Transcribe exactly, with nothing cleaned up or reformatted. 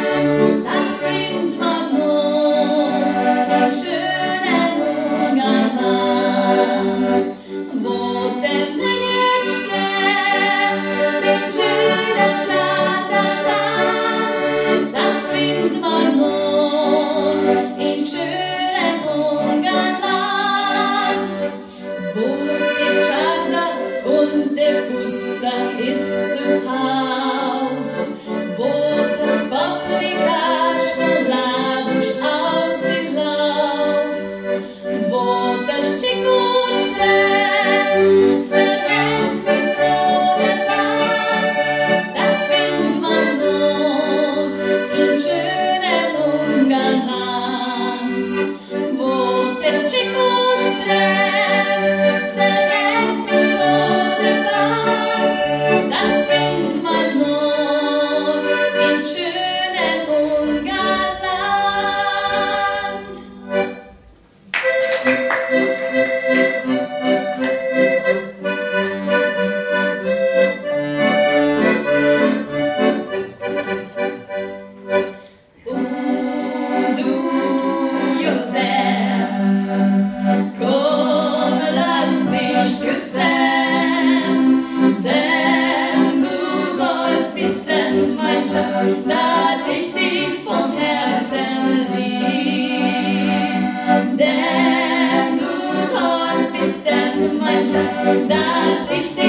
Dass ich dich